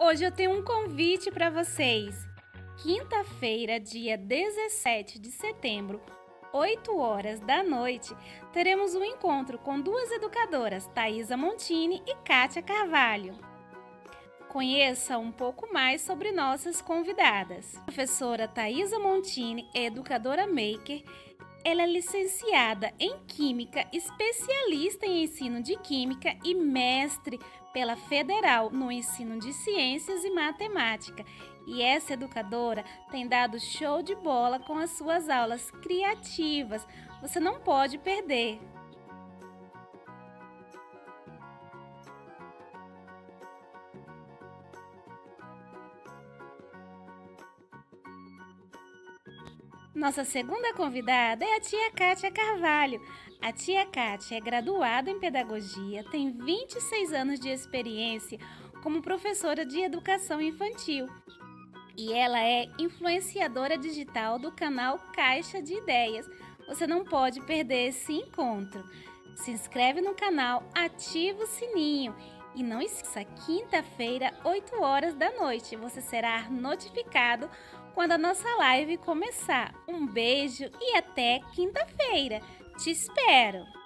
Hoje eu tenho um convite para vocês. Quinta-feira, dia 17 de setembro, 8 horas da noite, teremos um encontro com duas educadoras, Thaiza Montini e Kátia Carvalho. Conheça um pouco mais sobre nossas convidadas. A professora Thaiza Montini é educadora maker. Ela é licenciada em Química, especialista em ensino de Química e mestre pela Federal no ensino de Ciências e Matemática. E essa educadora tem dado show de bola com as suas aulas criativas. Você não pode perder! Nossa segunda convidada é a tia Kátia Carvalho. A tia Kátia é graduada em Pedagogia, tem 26 anos de experiência como professora de Educação Infantil. E ela é influenciadora digital do canal Caixa de Ideias. Você não pode perder esse encontro. Se inscreve no canal, ativa o sininho. E não esqueça, quinta-feira, 8 horas da noite, você será notificado quando a nossa live começar. Um beijo e até quinta-feira. Te espero!